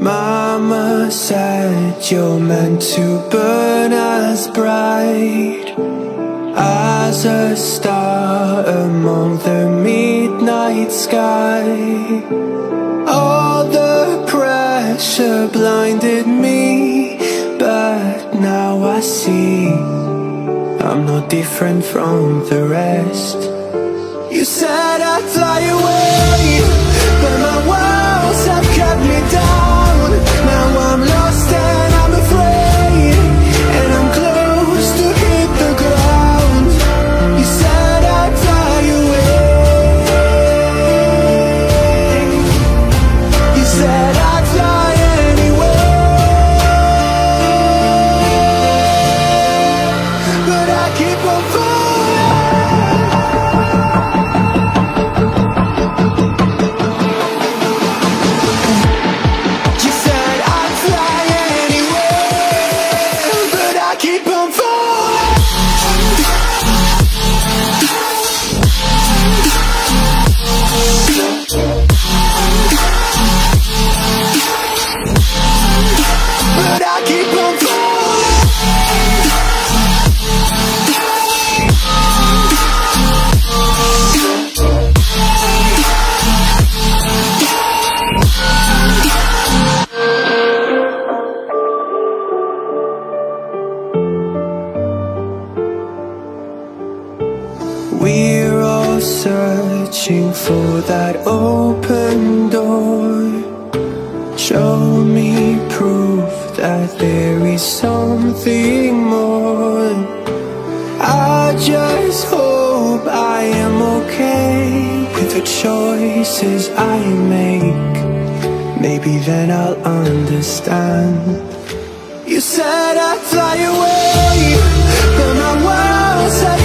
Mama said you're meant to burn as bright as a star among the midnight sky. All the pressure blinded me, but now I see I'm not different from the rest. You said I'd fly away, but my walls have kept me down. Now I'm lost and I'm afraid, and I'm close to hit the ground. You said I'd fly away. You said I'd fly anyway, but I keep on falling. We're all searching for that open door. Show me proof that there is something more. I just hope I am okay with the choices I make. Maybe then I'll understand. You said I'd fly away, but my world's